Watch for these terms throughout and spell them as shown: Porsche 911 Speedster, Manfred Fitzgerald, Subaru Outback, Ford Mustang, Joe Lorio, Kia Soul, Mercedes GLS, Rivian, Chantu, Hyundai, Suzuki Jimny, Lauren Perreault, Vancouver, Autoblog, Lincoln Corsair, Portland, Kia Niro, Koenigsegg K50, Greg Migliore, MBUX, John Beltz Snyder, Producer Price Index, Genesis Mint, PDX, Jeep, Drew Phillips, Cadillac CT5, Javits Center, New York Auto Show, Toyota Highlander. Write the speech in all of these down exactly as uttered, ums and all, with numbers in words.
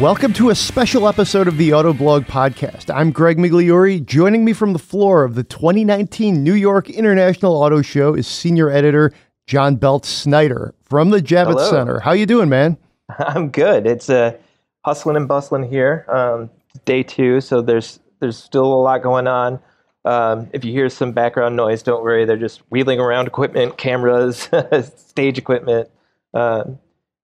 Welcome to a special episode of the Autoblog podcast. I'm Greg Migliore. Joining me from the floor of the twenty nineteen New York International Auto Show is senior editor John Beltz Snyder from the Javits Hello. Center. How you doing, man? I'm good. It's uh, hustling and bustling here. Um, day two, so there's there's still a lot going on. Um, if you hear some background noise, don't worry. They're just wheeling around equipment, cameras, stage equipment. Uh,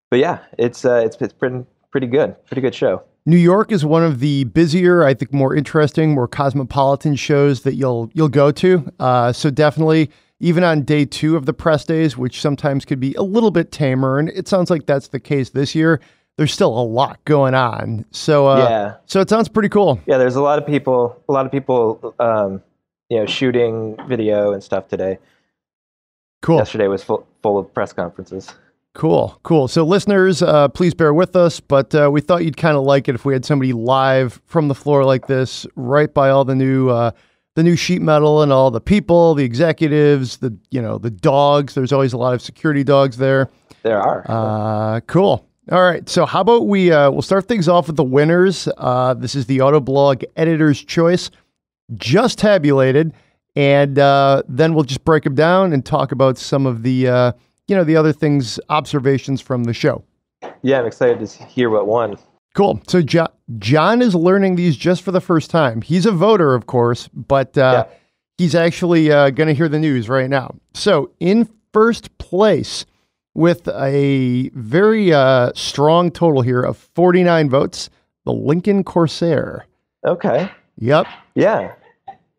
but yeah, it's uh, it's it's pretty pretty good, pretty good show. New York is one of the busier, I think, more interesting, more cosmopolitan shows that you'll you'll go to. Uh, so definitely, even on day two of the press days, which sometimes could be a little bit tamer, and it sounds like that's the case this year. There's still a lot going on. So uh, yeah, so it sounds pretty cool. Yeah, there's a lot of people, a lot of people. Um, You know, shooting video and stuff today. Cool. Yesterday was full, full of press conferences. Cool, cool. So listeners, uh, please bear with us, but uh, we thought you'd kind of like it if we had somebody live from the floor like this, right by all the new, uh, the new sheet metal and all the people, the executives, the you know the dogs. There's always a lot of security dogs there. There are. Uh, cool. All right. So how about we uh, we'll start things off with the winners. Uh, this is the Autoblog Editor's Choice. Just tabulated, and uh, then we'll just break them down and talk about some of the, uh, you know, the other things, observations from the show. Yeah, I'm excited to hear what won. Cool. So jo- John is learning these just for the first time. He's a voter, of course, but uh, yeah. he's actually uh, going to hear the news right now. So in first place with a very uh, strong total here of forty-nine votes, the Lincoln Corsair. Okay. Yep. Yeah.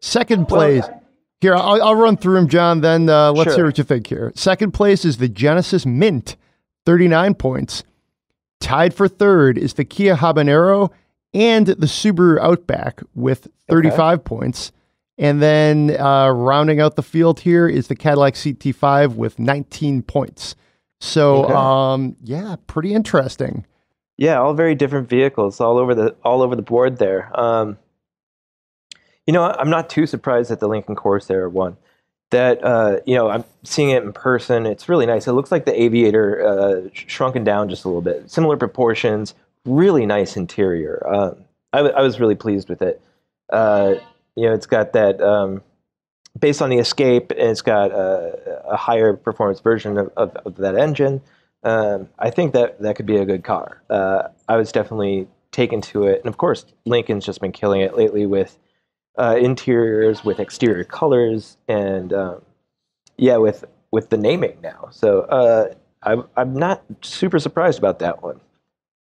Second place, well, here, I'll, I'll run through them, John, then uh, let's sure. hear what you think here. Second place is the Genesis Mint, thirty-nine points. Tied for third is the Kia Habanero and the Subaru Outback with thirty-five okay. points. And then uh, rounding out the field here is the Cadillac C T five with nineteen points. So, okay. um, yeah, pretty interesting. Yeah, all very different vehicles all over the all over the board there. Um You know, I'm not too surprised that the Lincoln Corsair won. That, uh, you know, I'm seeing it in person. It's really nice. It looks like the Aviator uh, shrunken down just a little bit. Similar proportions, really nice interior. Uh, I, w- I was really pleased with it. Uh, you know, it's got that, um, based on the Escape, and it's got a, a higher performance version of, of, of that engine. Um, I think that that could be a good car. Uh, I was definitely taken to it. And, of course, Lincoln's just been killing it lately with Uh, interiors, with exterior colors, and um, yeah, with with the naming now. So uh, I'm I'm not super surprised about that one.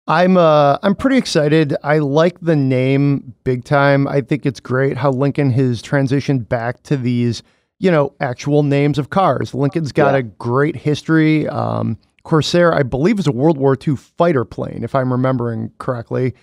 I'm uh, I'm pretty excited. I like the name big time. I think it's great how Lincoln has transitioned back to these, you know, actual names of cars. Lincoln's got yeah. a great history. Um, Corsair, I believe, is a World War Two fighter plane, if I'm remembering correctly.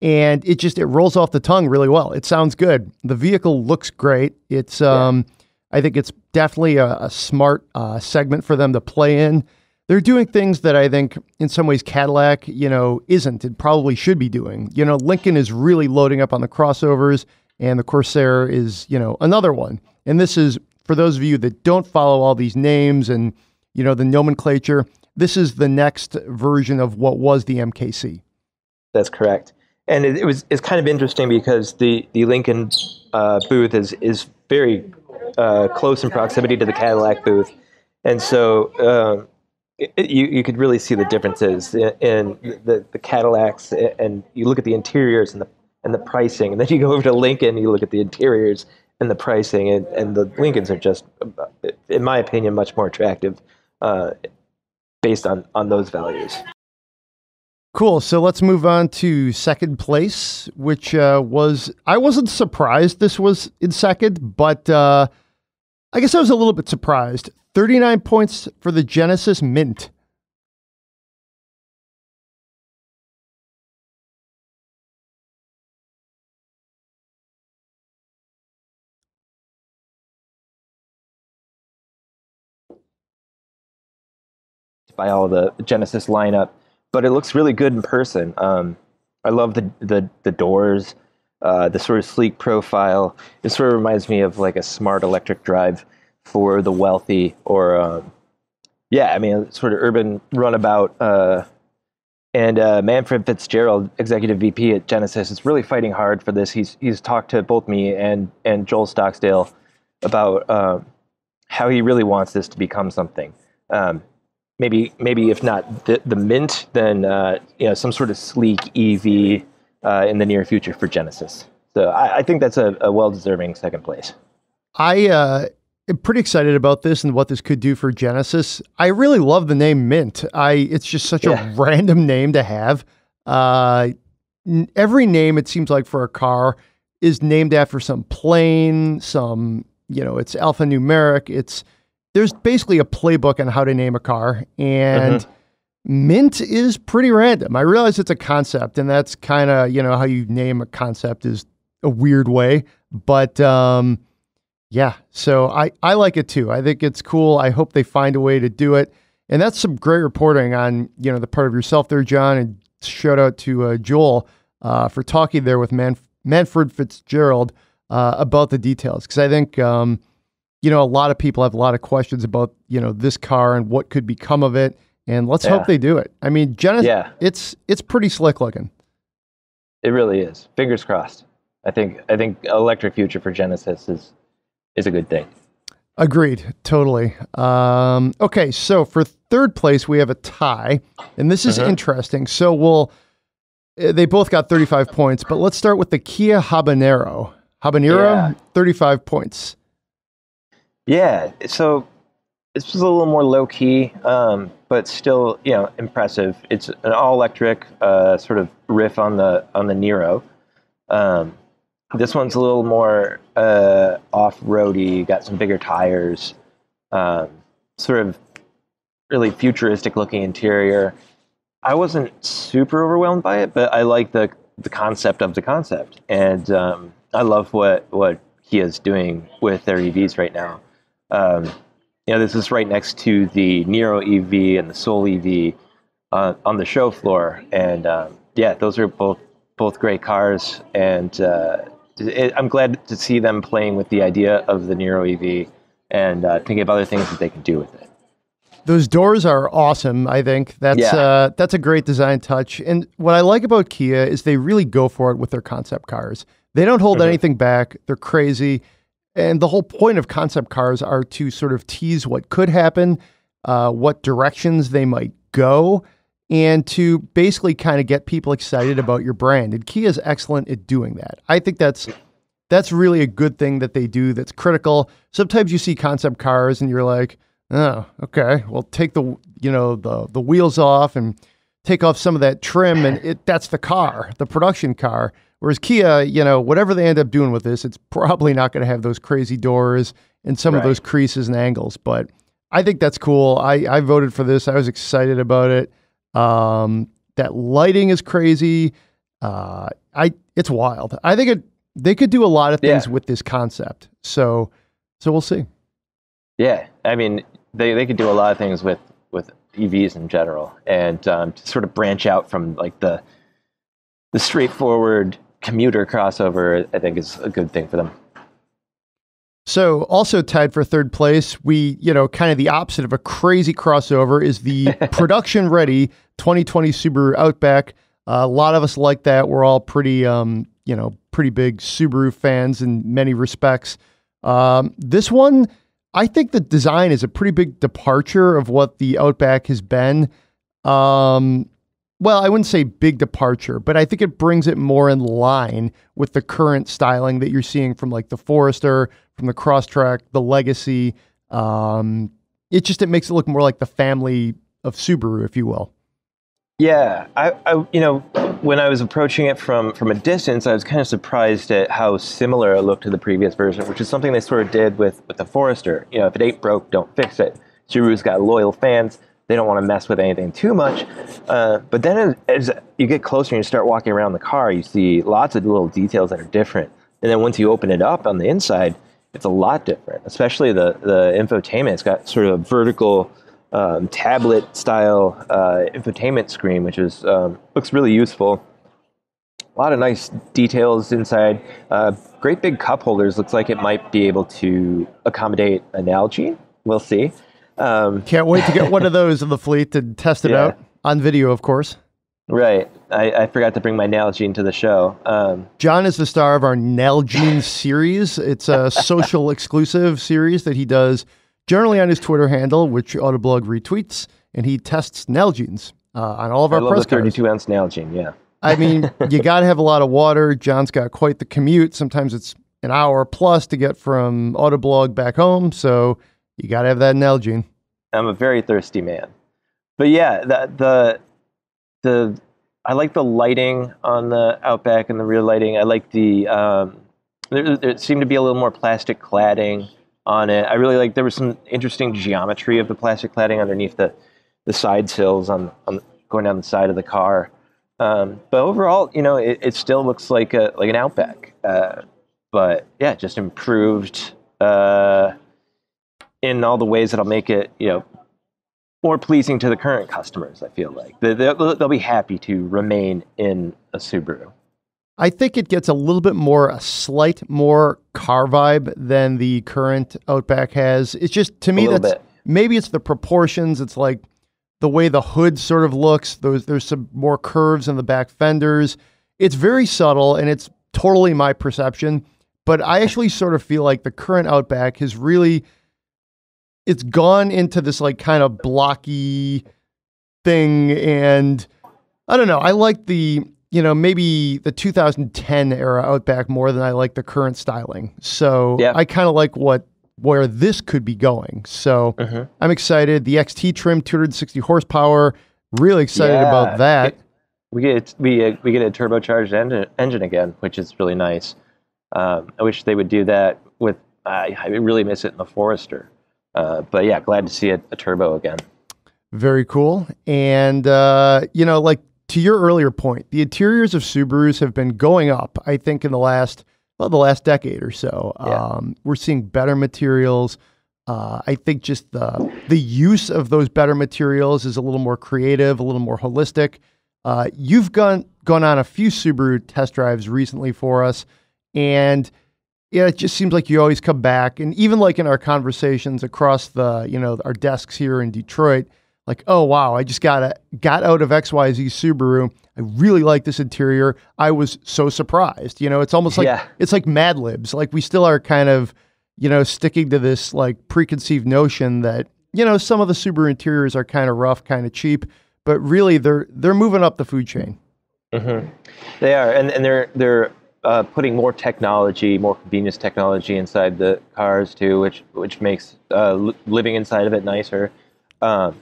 And it just, it rolls off the tongue really well. It sounds good. The vehicle looks great. It's, um, yeah. I think it's definitely a, a smart uh, segment for them to play in. They're doing things that I think in some ways Cadillac, you know, isn't. It probably should be doing. You know, Lincoln is really loading up on the crossovers, and the Corsair is, you know, another one. And this is, for those of you that don't follow all these names and, you know, the nomenclature, this is the next version of what was the M K C. That's correct. And it, it was it's kind of interesting because the the Lincoln uh, booth is is very uh, close in proximity to the Cadillac booth, and so um, it, it, you you could really see the differences in, in the, the Cadillacs. And you look at the interiors and the and the pricing, and then you go over to Lincoln, and you look at the interiors and the pricing, and, and the Lincolns are just, in my opinion, much more attractive uh, based on, on those values. Cool. So let's move on to second place, which uh, was, I wasn't surprised this was in second, but uh, I guess I was a little bit surprised. thirty-nine points for the Genesis Mint. By all the Genesis lineup. But it looks really good in person. Um, I love the the, the doors, uh, the sort of sleek profile. It sort of reminds me of like a smart electric drive for the wealthy, or um, yeah, I mean, sort of urban runabout uh, And uh, Manfred Fitzgerald, Executive V P at Genesis, is really fighting hard for this. He's he's talked to both me and and Joel Stocksdale about uh, how he really wants this to become something. Um, maybe maybe if not the, the Mint, then uh, you know, some sort of sleek E V uh, in the near future for Genesis. So I, I think that's a, a well-deserving second place. I uh, am pretty excited about this and what this could do for Genesis. I really love the name Mint. I it's just such yeah. a random name to have. Uh, n- every name, it seems like, for a car is named after some plane, some, you know, it's alphanumeric. It's there's basically a playbook on how to name a car, and mm-hmm. Mint is pretty random. I realize it's a concept, and that's kind of, you know, how you name a concept is a weird way, but um, yeah, so I, I like it too. I think it's cool. I hope they find a way to do it. And that's some great reporting on, you know, the part of yourself there, John, and shout out to uh, Joel uh, for talking there with Manf- Manfred Fitzgerald uh, about the details. Because I think, um, you know, a lot of people have a lot of questions about, you know, this car and what could become of it. And let's yeah. hope they do it. I mean, Genesis, yeah. it's it's pretty slick looking. It really is. Fingers crossed. I think I think electric future for Genesis is is a good thing. Agreed. Totally. Um, okay, so for third place, we have a tie. And this is mm-hmm. interesting. So we'll they both got thirty-five points, but let's start with the Kia Habanero. Habanero, yeah. thirty-five points. Yeah, so this was a little more low-key, um, but still, you know, impressive. It's an all-electric uh, sort of riff on the on the Niro. Um, this one's a little more uh, off-roady, got some bigger tires, um, sort of really futuristic-looking interior. I wasn't super overwhelmed by it, but I like the the concept of the concept, and um, I love what, what Kia's doing with their E Vs right now. Um, You know, this is right next to the Niro E V and the Soul E V uh, on the show floor, and um, yeah, those are both both great cars, and uh, it, I'm glad to see them playing with the idea of the Niro E V and uh, thinking of other things that they can do with it. Those doors are awesome. I think that's yeah. uh, that's a great design touch, and what I like about Kia is they really go for it with their concept cars. They don't hold mm-hmm. anything back. They're crazy. And the whole point of concept cars are to sort of tease what could happen, uh, what directions they might go, and to basically kind of get people excited about your brand. And Kia is excellent at doing that. I think that's that's really a good thing that they do that's critical. Sometimes you see concept cars and you're like, oh, okay, well, take the, you know, the, the wheels off and take off some of that trim, and it that's the car, the production car. Whereas Kia, you know, whatever they end up doing with this, it's probably not going to have those crazy doors and some right. of those creases and angles. But I think that's cool. I, I voted for this. I was excited about it. Um, that lighting is crazy. Uh, I it's wild. I think it, they could do a lot of things yeah. with this concept. So so we'll see. Yeah, I mean, they, they could do a lot of things with, with E Vs in general, and um, to sort of branch out from like the the straightforward commuter crossover, I think, is a good thing for them. So also tied for third place, we, you know, kind of the opposite of a crazy crossover is the production ready twenty twenty Subaru Outback. Uh, a lot of us like that. We're all pretty, um, you know, pretty big Subaru fans in many respects. Um, this one, I think the design is a pretty big departure of what the Outback has been. Um, Well, I wouldn't say big departure, but I think it brings it more in line with the current styling that you're seeing from like the Forester, from the Crosstrek, the Legacy. Um, it just, it makes it look more like the family of Subaru, if you will. Yeah. I, I, you know, when I was approaching it from, from a distance, I was kind of surprised at how similar it looked to the previous version, which is something they sort of did with, with the Forester. You know, if it ain't broke, don't fix it. Subaru's got loyal fans. They don't want to mess with anything too much. Uh, but then as, as you get closer and you start walking around the car, you see lots of little details that are different. And then once you open it up on the inside, it's a lot different, especially the, the infotainment. It's got sort of a vertical um, tablet-style uh, infotainment screen, which is um, looks really useful. A lot of nice details inside. Uh, great big cup holders. Looks like it might be able to accommodate an algae. We'll see. Um, Can't wait to get one of those in the fleet to test it yeah. out on video, of course. Right. I, I forgot to bring my Nalgene to the show. Um, John is the star of our Nalgene series. It's a social exclusive series that he does generally on his Twitter handle, which Autoblog retweets, and he tests Nalgenes uh, on all of our press cars. I love the thirty-two ounce Nalgene, yeah. I mean, you got to have a lot of water. John's got quite the commute. Sometimes it's an hour plus to get from Autoblog back home, so you got to have that Nalgene. I'm a very thirsty man. But yeah, the... the The I like the lighting on the Outback and the rear lighting. I like the um, there, there seemed to be a little more plastic cladding on it. I really like there was some interesting geometry of the plastic cladding underneath the the side sills on, on going down the side of the car. Um, but overall, you know, it, it still looks like a like an Outback. Uh, but yeah, just improved uh, in all the ways that'll make it, you know, more pleasing to the current customers, I feel like. They'll, they'll be happy to remain in a Subaru. I think it gets a little bit more, a slight more car vibe than the current Outback has. It's just, to me, that's bit. Maybe it's the proportions. It's like the way the hood sort of looks. Those, there's some more curves in the back fenders. It's very subtle, and it's totally my perception. But I actually sort of feel like the current Outback has really... it's gone into this like kind of blocky thing. And I don't know, I like the, you know, maybe the two thousand ten era Outback more than I like the current styling. So yeah. I kind of like what, where this could be going. So uh-huh. I'm excited. The X T trim, two hundred sixty horsepower. Really excited yeah. about that. It, we get, we, uh, we get a turbocharged engine, engine again, which is really nice. Um, I wish they would do that with, uh, I really miss it in the Forester. Uh, but yeah, glad to see a, a turbo again. Very cool. And, uh, you know, like to your earlier point, the interiors of Subarus have been going up, I think, in the last, well, the last decade or so. Yeah. Um, we're seeing better materials. Uh, I think just the, the use of those better materials is a little more creative, a little more holistic. Uh, you've gone, gone on a few Subaru test drives recently for us, and yeah, it just seems like you always come back. And even like in our conversations across the, you know, our desks here in Detroit, like, oh, wow, I just got a, got out of X Y Z Subaru. I really like this interior. I was so surprised. You know, it's almost like, yeah. it's like Mad Libs. Like we still are kind of, you know, sticking to this like preconceived notion that, you know, some of the Subaru interiors are kind of rough, kind of cheap, but really they're, they're moving up the food chain. Mm-hmm. They are. And, and they're, they're, Uh, putting more technology, more convenience technology inside the cars too, which which makes uh, li living inside of it nicer. Um,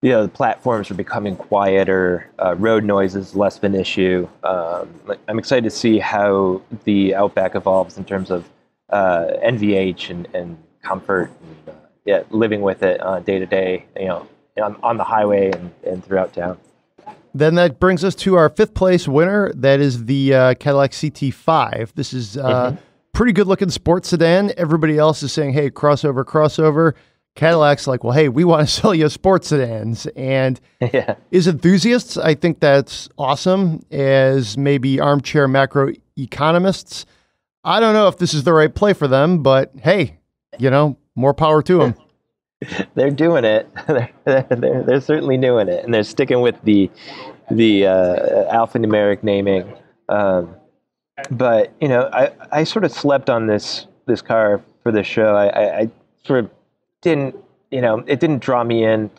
you know, the platforms are becoming quieter, uh, road noise is less of an issue. Um, I'm excited to see how the Outback evolves in terms of uh, N V H and, and comfort, and uh, yeah, living with it uh, day to day, you know, on, on the highway and, and throughout town. Then that brings us to our fifth place winner. That is the uh, Cadillac C T five. This is a uh, mm-hmm. pretty good looking sports sedan. Everybody else is saying, hey, crossover, crossover. Cadillac's like, well, hey, we want to sell you sports sedans. And yeah. as enthusiasts, I think that's awesome. As maybe armchair macro economists, I don't know if this is the right play for them, but hey, you know, more power to them. They're doing it. They're, they're, they're certainly doing it, and they're sticking with the the uh, alphanumeric naming. Um, but you know, I, I sort of slept on this this car for this show. I, I sort of didn't, you know, it didn't draw me in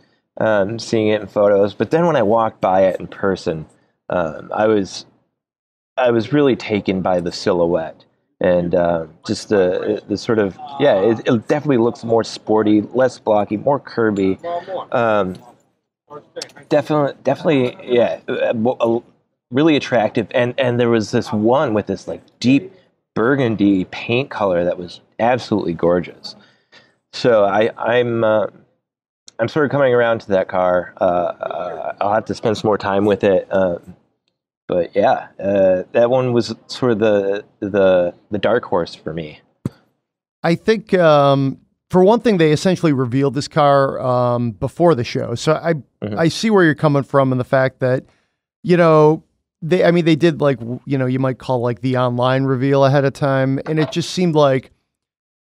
um, seeing it in photos. But then when I walked by it in person, um, I was I was really taken by the silhouette. And uh, just the, the sort of, yeah, it, it definitely looks more sporty, less blocky, more curvy. Um, definitely, definitely, yeah, uh, really attractive. And, and there was this one with this like deep burgundy paint color that was absolutely gorgeous. So I, I'm, uh, I'm sort of coming around to that car. Uh, uh, I'll have to spend some more time with it. Uh, But yeah, uh, that one was sort of the the the dark horse for me. I think um, for one thing, they essentially revealed this car um, before the show, so I mm-hmm. I see where you're coming from, and the fact that, you know, they I mean they did like, you know, you might call like the online reveal ahead of time, and it just seemed like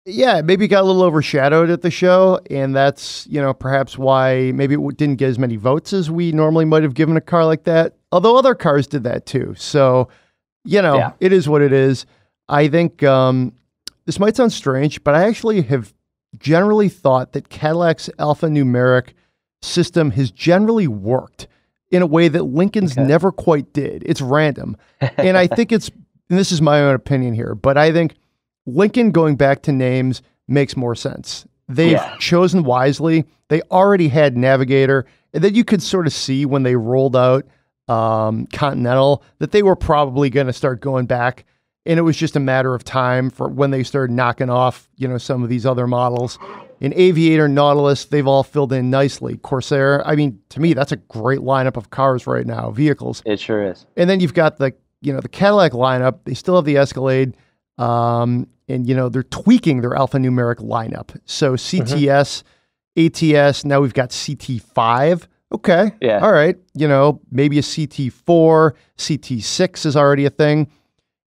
Yeah, maybe it got a little overshadowed at the show, and that's, you know, perhaps why maybe it didn't get as many votes as we normally might have given a car like that, although other cars did that too. So, you know, yeah. It is what it is. I think um, this might sound strange, but I actually have generally thought that Cadillac's alphanumeric system has generally worked in a way that Lincoln's okay. never quite did. It's random. And I think it's, and this is my own opinion here, but I think Lincoln going back to names makes more sense. They've yeah. chosen wisely. They already had Navigator, and then you could sort of see when they rolled out um, Continental that they were probably going to start going back, and it was just a matter of time for when they started knocking off, you know, some of these other models. In Aviator, Nautilus, they've all filled in nicely. Corsair, I mean, to me, that's a great lineup of cars right now, vehicles. It sure is. And then you've got the, you know, the Cadillac lineup. They still have the Escalade. Um, and, you know, they're tweaking their alphanumeric lineup. So C T S, mm-hmm. A T S, now we've got C T five. Okay. Yeah. All right. You know, maybe a C T four, C T six is already a thing.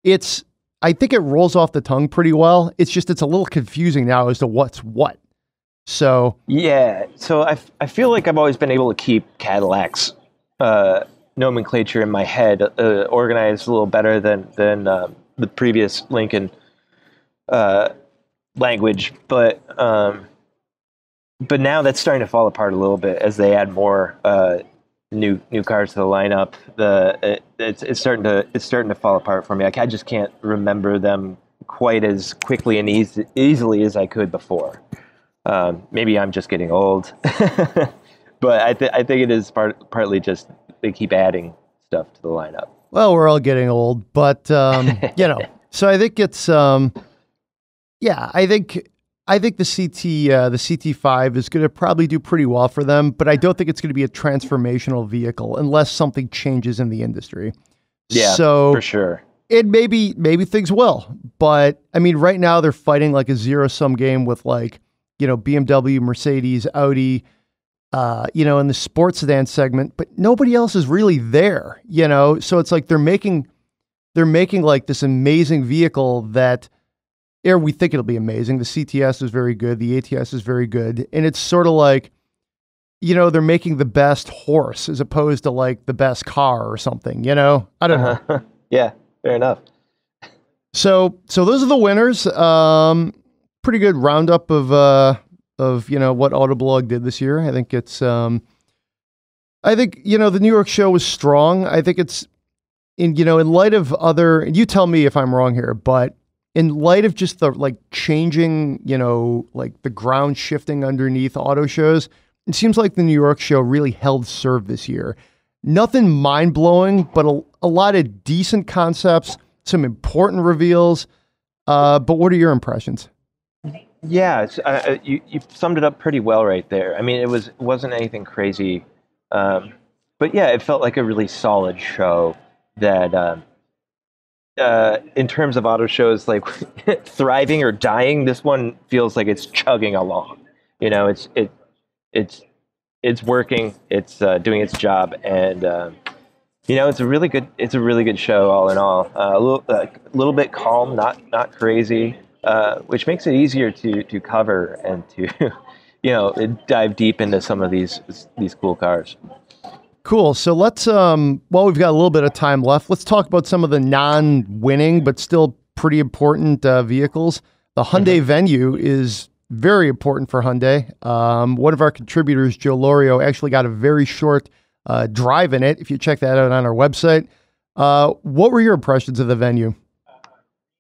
It's, I think it rolls off the tongue pretty well. It's just, it's a little confusing now as to what's what. So. Yeah. So I, f I feel like I've always been able to keep Cadillac's uh, nomenclature in my head uh, organized a little better than, than, um, the previous Lincoln uh, language, but um, but now that's starting to fall apart a little bit as they add more uh, new new cars to the lineup. The it, it's it's starting to it's starting to fall apart for me. Like, I just can't remember them quite as quickly and easy, easily as I could before. Um, maybe I'm just getting old, but I th I think it is part partly just they keep adding stuff to the lineup. Well, we're all getting old, but, um, you know, so I think it's, um, yeah, I think, I think the C T, uh, the C T five is going to probably do pretty well for them, but I don't think it's going to be a transformational vehicle unless something changes in the industry. Yeah, so for sure. It maybe, maybe things will, but I mean, right now they're fighting like a zero sum game with, like, you know, B M W, Mercedes, Audi, Uh, you know, in the sports sedan segment, but nobody else is really there, you know? So it's like, they're making, they're making like this amazing vehicle that or we think it'll be amazing. The C T S is very good. The A T S is very good. And it's sort of like, you know, they're making the best horse as opposed to like the best car or something, you know, I don't uh-huh. know. Yeah, fair enough. So, so those are the winners. Um, pretty good roundup of, uh, of, you know, what Autoblog did this year. I think it's, um, I think, you know, the New York show was strong. I think it's, in, you know, in light of other, and you tell me if I'm wrong here, but in light of just the, like, changing, you know, like the ground shifting underneath auto shows, it seems like the New York show really held serve this year. Nothing mind-blowing, but a, a lot of decent concepts, some important reveals. Uh, but what are your impressions? Yeah, it's, uh, you you summed it up pretty well right there. I mean, it was it wasn't anything crazy, um, but yeah, it felt like a really solid show. That um, uh, in terms of auto shows, like thriving or dying, this one feels like it's chugging along. You know, it's it it's it's working. It's uh, doing its job, and um, you know, it's a really good it's a really good show all in all. Uh, a little a little bit calm, not not crazy. Uh, which makes it easier to to cover and to, you know, dive deep into some of these these cool cars. Cool. So let's, um, while we've got a little bit of time left, let's talk about some of the non-winning but still pretty important uh, vehicles. The Hyundai mm-hmm. Venue is very important for Hyundai. Um, one of our contributors, Joe Lorio, actually got a very short uh, drive in it. If you check that out on our website, uh, what were your impressions of the Venue?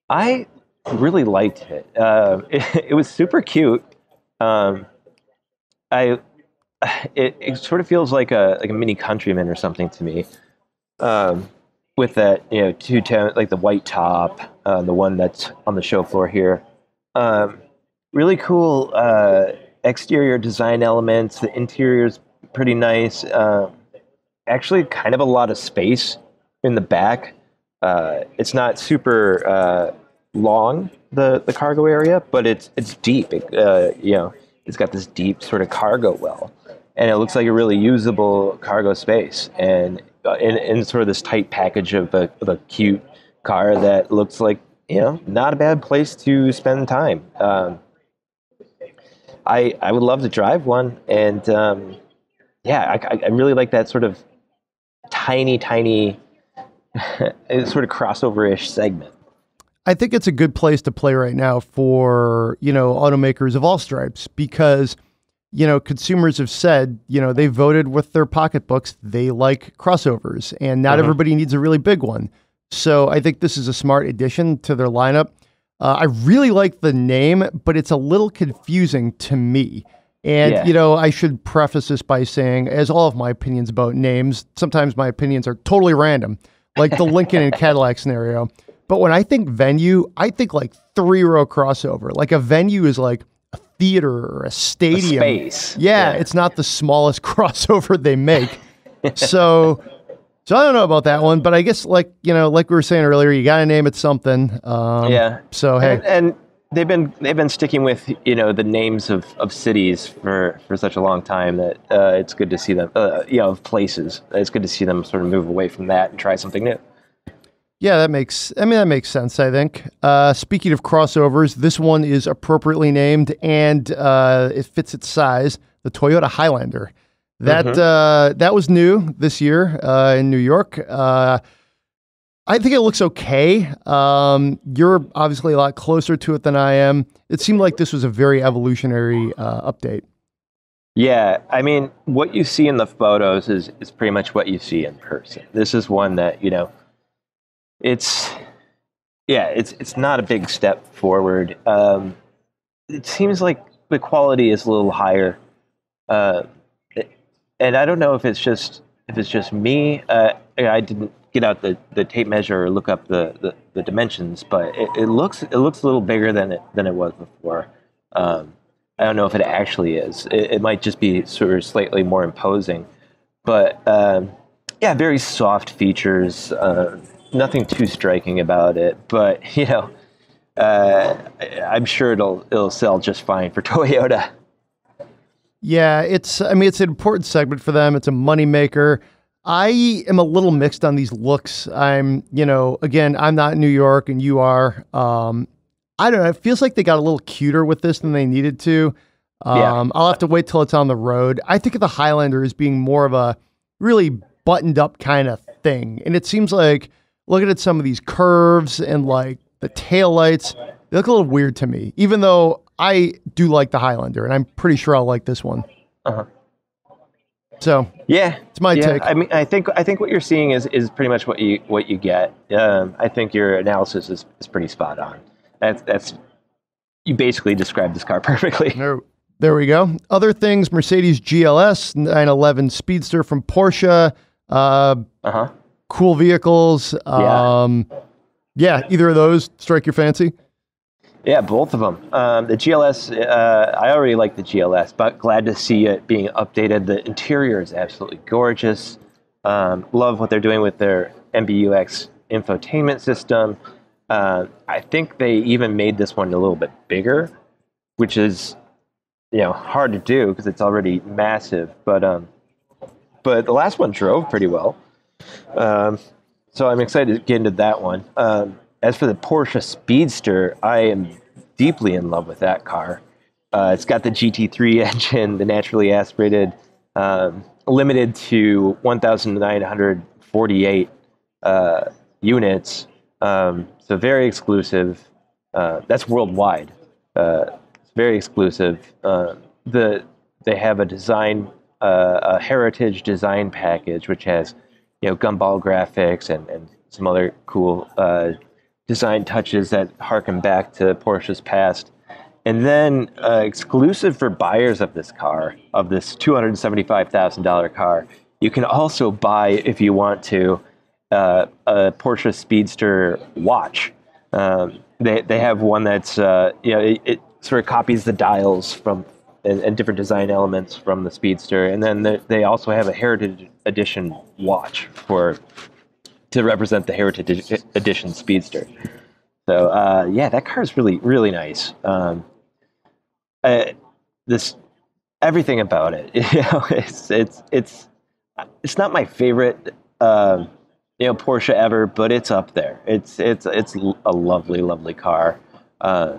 I. really liked it. Uh, it. It was super cute. Um, I it, it sort of feels like a like a mini Countryman or something to me. Um, with that, you know, two tone, like the white top, uh, the one that's on the show floor here. Um, really cool uh, exterior design elements. The interior's pretty nice. Uh, actually, kind of a lot of space in the back. Uh, it's not super. Uh, long the the cargo area, but it's it's deep. It, uh you know, it's got this deep sort of cargo well, and it looks like a really usable cargo space, and uh, in, in sort of this tight package of a, of a cute car that looks like, you know, not a bad place to spend time. Um I, I would love to drive one. And um, yeah, I, I really like that sort of tiny, tiny sort of crossover-ish segment. I think it's a good place to play right now for, you know, automakers of all stripes, because, you know, consumers have said, you know, they voted with their pocketbooks. They like crossovers, and not mm-hmm. everybody needs a really big one. So I think this is a smart addition to their lineup. Uh, I really like the name, but it's a little confusing to me. And, yeah. you know, I should preface this by saying, as all of my opinions about names, sometimes my opinions are totally random, like the Lincoln and Cadillac scenario. But when I think venue, I think like three-row crossover. Like a venue is like a theater or a stadium. A space. Yeah, yeah, it's not the smallest crossover they make. so... So I don't know about that one, but I guess, like, you know, like we were saying earlier, you got to name it something. Um, yeah. So, hey, and, and they've been, they've been sticking with, you know, the names of, of cities for, for such a long time that, uh, it's good to see them, uh, you know, of places. It's good to see them sort of move away from that and try something new. Yeah, that makes, I mean, that makes sense, I think. Uh, speaking of crossovers, this one is appropriately named, and, uh, it fits its size, the Toyota Highlander. That mm-hmm. uh, that was new this year uh, in New York. Uh, I think it looks okay. Um, you're obviously a lot closer to it than I am. It seemed like this was a very evolutionary uh, update. Yeah, I mean, what you see in the photos is is pretty much what you see in person. This is one that, you know, it's yeah, it's it's not a big step forward. Um, it seems like the quality is a little higher. Uh, And I don't know if it's just if it's just me. Uh, I didn't get out the, the tape measure or look up the, the, the dimensions, but it, it looks it looks a little bigger than it than it was before. Um, I don't know if it actually is. It, it might just be sort of slightly more imposing, but um, yeah, very soft features. Uh, nothing too striking about it, but you know, uh, I'm sure it'll it'll sell just fine for Toyota. Yeah, it's, I mean, it's an important segment for them. It's a moneymaker. I am a little mixed on these looks. I'm, you know, again, I'm not in New York and you are. Um, I don't know. It feels like they got a little cuter with this than they needed to. Um, yeah. I'll have to wait till it's on the road. I think of the Highlander as being more of a really buttoned up kind of thing. And it seems like, looking at some of these curves and like the taillights, they look a little weird to me, even though I do like the Highlander, and I'm pretty sure I'll like this one. Uh-huh. So yeah, it's my yeah, take. I mean, I think I think what you're seeing is is pretty much what you what you get. Um, I think your analysis is, is pretty spot on. That's that's you basically described this car perfectly. There, there we go. Other things: Mercedes G L S, nine eleven Speedster from Porsche. Uh huh. Cool vehicles. Um, yeah. yeah, either of those strike your fancy? Yeah, both of them. Um, the G L S, uh, I already like the G L S, but glad to see it being updated. The interior is absolutely gorgeous. Um, love what they're doing with their M B U X infotainment system. Uh, I think they even made this one a little bit bigger, which is, you know, hard to do because it's already massive. But um, but the last one drove pretty well. Um, so I'm excited to get into that one. Um, As for the Porsche Speedster, I am deeply in love with that car. Uh, it's got the G T three engine, the naturally aspirated, um, limited to one thousand nine hundred forty-eight uh, units. Um, so very exclusive. Uh, that's worldwide. Uh, it's very exclusive. Uh, the they have a design, uh, a heritage design package, which has, you know, gumball graphics and, and some other cool Uh, design touches that harken back to Porsche's past. And then uh, exclusive for buyers of this car, of this two hundred seventy-five thousand dollars car, you can also buy, if you want to, uh, a Porsche Speedster watch. Um, they they have one that's, uh, you know, it, it sort of copies the dials from and, and different design elements from the Speedster. And then the, they also have a Heritage Edition watch for to represent the Heritage Edition Speedster. So, uh, yeah, that car is really, really nice. Um, I, this, everything about it, you know, it's, it's, it's, it's not my favorite, uh, you know, Porsche ever, but it's up there. It's, it's, it's a lovely, lovely car. Uh,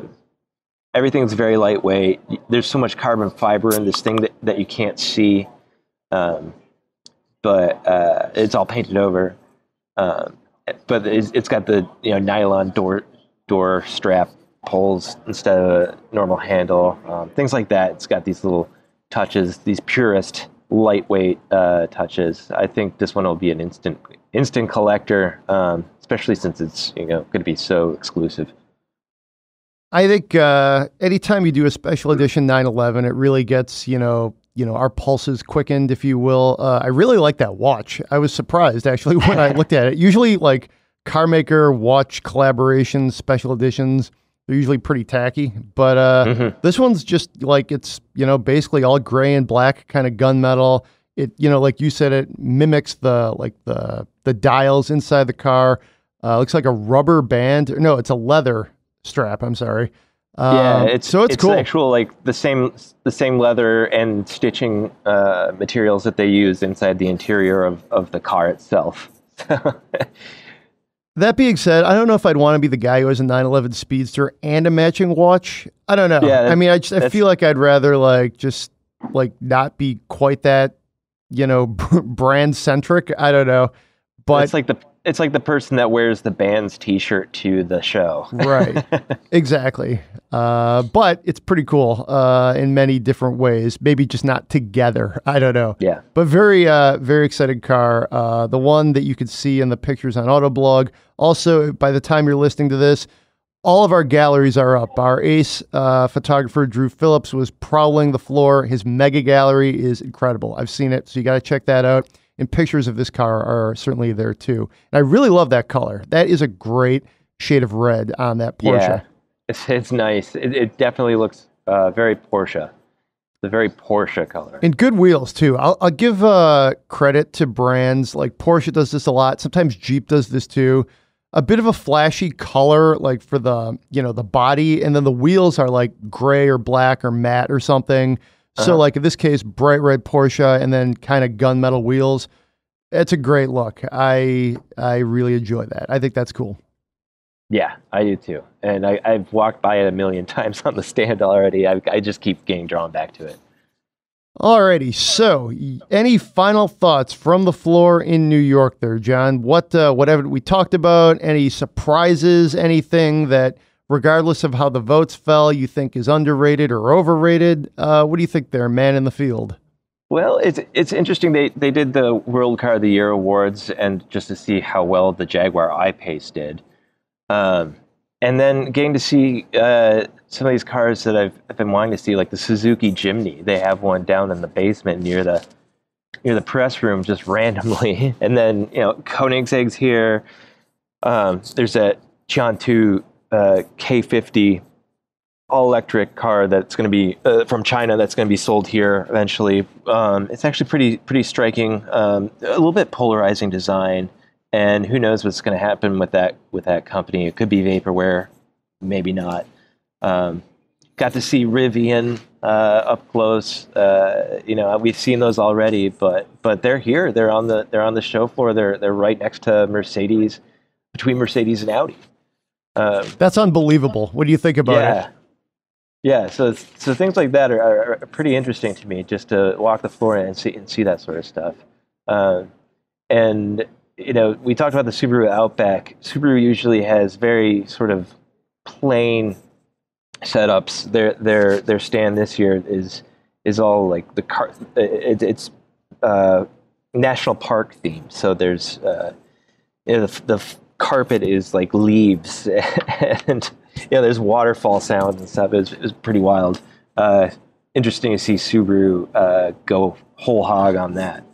everything's very lightweight. There's so much carbon fiber in this thing that, that you can't see. Um, but uh, it's all painted over. Um, but it's, it's got the you know nylon door door strap pulls instead of a normal handle. Um, things like that. It's got these little touches, these purist lightweight uh, touches. I think this one will be an instant instant collector, um, especially since it's you know going to be so exclusive. I think uh, anytime you do a special edition nine eleven, it really gets you know you know our pulses quickened, if you will. Uh, I really like that watch. I was surprised actually when I looked at it. Usually, like car maker watch collaborations, special editions, they're usually pretty tacky, but uh, mm-hmm. this one's just like it's, you know, basically all gray and black kind of gunmetal. It, you know, like you said, it mimics the, like the, the dials inside the car. Uh, looks like a rubber band. No, it's a leather strap. I'm sorry. Um, yeah, it's, so it's, it's cool. Actual, like the same, the same leather and stitching uh, materials that they use inside the interior of, of the car itself. That being said, I don't know if I'd want to be the guy who has a nine eleven Speedster and a matching watch. I don't know. Yeah, I mean, I just, I feel like I'd rather like just like not be quite that, you know, brand centric. I don't know. But it's like the it's like the person that wears the band's T-shirt to the show. Right. Exactly. Uh, but it's pretty cool uh, in many different ways. Maybe just not together. I don't know. Yeah. But very, uh, very exciting car. Uh, the one that you could see in the pictures on Autoblog. Also, by the time you're listening to this, all of our galleries are up. Our ace uh, photographer, Drew Phillips, was prowling the floor. His mega gallery is incredible. I've seen it, so you got to check that out. And pictures of this car are certainly there too. And I really love that color. That is a great shade of red on that Porsche. Yeah, it's, it's nice. It, it definitely looks uh, very Porsche. The very Porsche color. And good wheels too. I'll, I'll give uh, credit to brands like Porsche does this a lot. Sometimes Jeep does this too. A bit of a flashy color, like for the you know the body, and then the wheels are like gray or black or matte or something. So, like, in this case, bright red Porsche and then kind of gunmetal wheels. It's a great look. I I really enjoy that. I think that's cool. Yeah, I do, too. And I, I've walked by it a million times on the stand already. I, I just keep getting drawn back to it. All righty. So, any final thoughts from the floor in New York there, John? What uh, whatever we talked about, any surprises, anything that... regardless of how the votes fell, you think is underrated or overrated? Uh, what do you think there, man in the field? Well, it's it's interesting. They they did the World Car of the Year awards, and just to see how well the Jaguar I Pace did. Um, and then getting to see uh, some of these cars that I've, I've been wanting to see, like the Suzuki Jimny. They have one down in the basement near the near the press room, just randomly. And then you know Koenigsegg's here. Um, there's that Chantu. Uh, K fifty all-electric car that's going to be uh, from China that's going to be sold here eventually. Um, it's actually pretty pretty striking, um, a little bit polarizing design, and who knows what's going to happen with that with that company. It could be vaporware, maybe not. Um, got to see Rivian uh, up close. Uh, you know we've seen those already, but but they're here. They're on the they're on the show floor. They're they're right next to Mercedes, between Mercedes and Audi. Um, That's unbelievable. What do you think about yeah. it? Yeah, so so things like that are, are, are pretty interesting to me, just to walk the floor and see and see that sort of stuff. Uh, and you know, we talked about the Subaru Outback. Subaru usually has very sort of plain setups. Their their their stand this year is is all like the car. It, it's uh, national park themed. So there's uh, you know, the the. carpet is like leaves, and you know there's waterfall sounds and stuff. It was, it was pretty wild. Uh, interesting to see Subaru uh, go whole hog on that.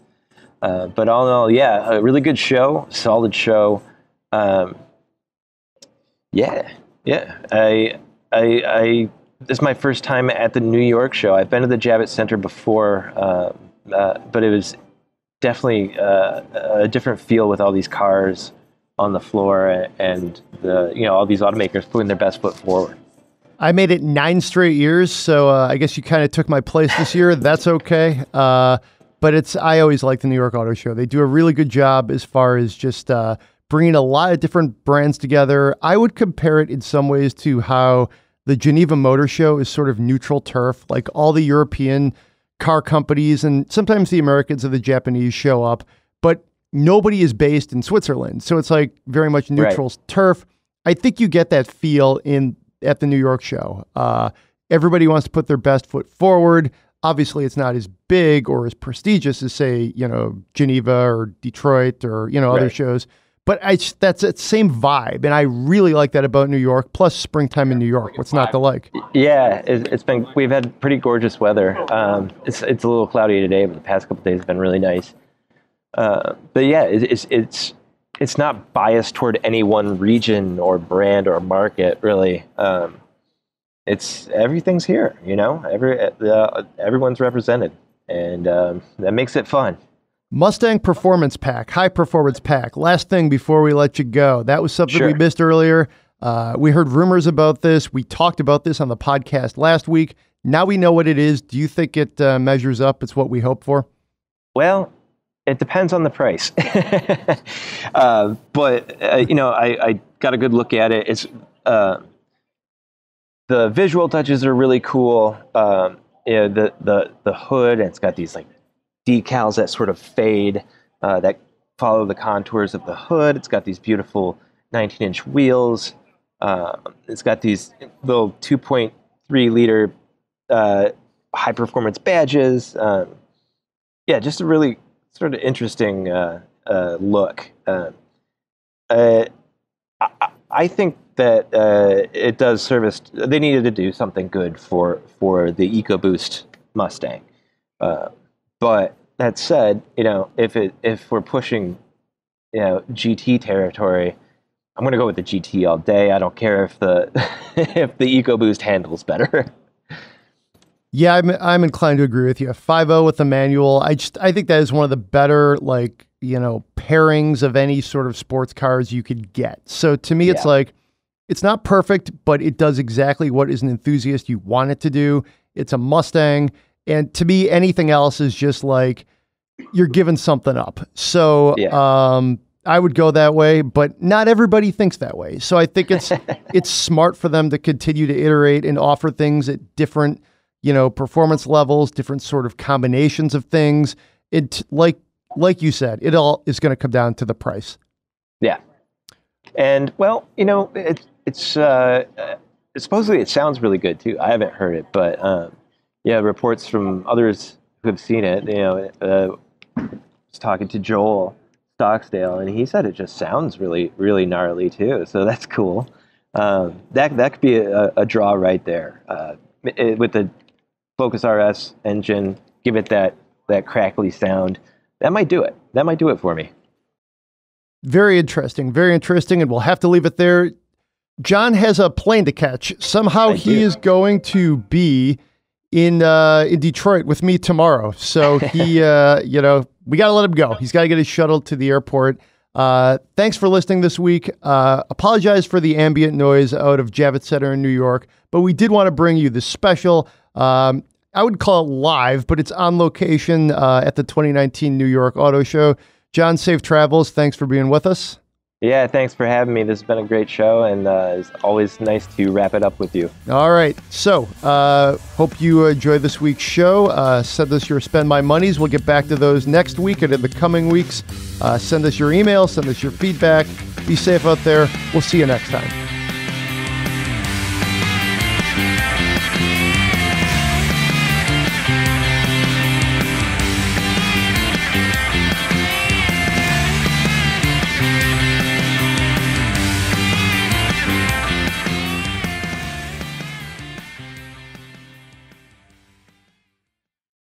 Uh, but all in all, yeah, a really good show, solid show. Um, yeah, yeah. I, I, I. This is my first time at the New York show. I've been to the Javits Center before, uh, uh, but it was definitely uh, a different feel with all these cars on the floor, and the you know all these automakers putting their best foot forward. I made it nine straight years, so uh, I guess you kind of took my place this year. That's okay, uh, but it's I always like the New York Auto Show. They do a really good job as far as just uh, bringing a lot of different brands together. I would compare it in some ways to how The Geneva Motor Show is sort of neutral turf. Like all the European car companies and sometimes the Americans or the Japanese show up, but nobody is based in Switzerland. So it's like very much neutral right. turf. I think you get that feel in at the New York show. Uh, everybody wants to put their best foot forward. Obviously, it's not as big or as prestigious as, say, you know, Geneva or Detroit or, you know, right. other shows. But I, that's that same vibe, and I really like that about New York. Plus, springtime in New York, what's not to like? Yeah, it's, it's been we've had pretty gorgeous weather. Um, it's it's a little cloudy today, but the past couple of days have been really nice. Uh, but yeah, it, it's it's it's not biased toward any one region or brand or market really. Um, it's everything's here, you know. Every uh, everyone's represented, and um, that makes it fun. Mustang Performance Pack, High Performance Pack. Last thing before we let you go. That was something sure. we missed earlier. Uh, we heard rumors about this. We talked about this on the podcast last week. Now we know what it is. Do you think it uh, measures up? It's what we hope for? Well, it depends on the price. uh, but, uh, you know, I, I got a good look at it. It's uh, the visual touches are really cool. Um, yeah, the, the, the hood, and it's got these, like, decals that sort of fade, uh, that follow the contours of the hood. It's got these beautiful nineteen inch wheels. Uh, it's got these little two point three liter uh, high performance badges. Um, yeah, just a really sort of interesting uh, uh, look. Uh, uh, I, I think that uh, it does service. They needed to do something good for for the EcoBoost Mustang. Uh, But that said, you know, if it if we're pushing, you know, G T territory, I'm going to go with the G T all day. I don't care if the if the EcoBoost handles better. Yeah, I'm I'm inclined to agree with you. five point oh with the manual. I just I think that is one of the better, like, you know, pairings of any sort of sports cars you could get. So to me, yeah. it's like it's not perfect, but it does exactly what as an enthusiast you want it to do. It's a Mustang. And to me, anything else is just like you're giving something up. So yeah. um, I would go that way, but not everybody thinks that way. So I think it's it's smart for them to continue to iterate and offer things at different, you know, performance levels, different sort of combinations of things. It like like you said, it all is going to come down to the price. Yeah, and well, you know, it, it's uh, supposedly it sounds really good too. I haven't heard it, but. Um, Yeah, reports from others who have seen it, you know, uh, I was talking to Joel Stocksdale, and he said it just sounds really, really gnarly, too. So that's cool. Um, that that could be a, a draw right there. Uh, it, with the Focus R S engine, give it that, that crackly sound. That might do it. That might do it for me. Very interesting. Very interesting. And we'll have to leave it there. John has a plane to catch. Somehow Thank he you. is going to be... in uh, in Detroit with me tomorrow. So he, uh, you know, we got to let him go. He's got to get his shuttle to the airport. Uh, thanks for listening this week. Uh, apologize for the ambient noise out of Javits Center in New York, but we did want to bring you this special. Um, I would call it live, but it's on location uh, at the twenty nineteen New York Auto Show. John, safe travels. Thanks for being with us. Yeah, thanks for having me. This has been a great show, and uh, it's always nice to wrap it up with you. All right. So, uh, hope you enjoy this week's show. Uh, send us your Spend My Monies. We'll get back to those next week and in the coming weeks. Uh, send us your email. Send us your feedback. Be safe out there. We'll see you next time.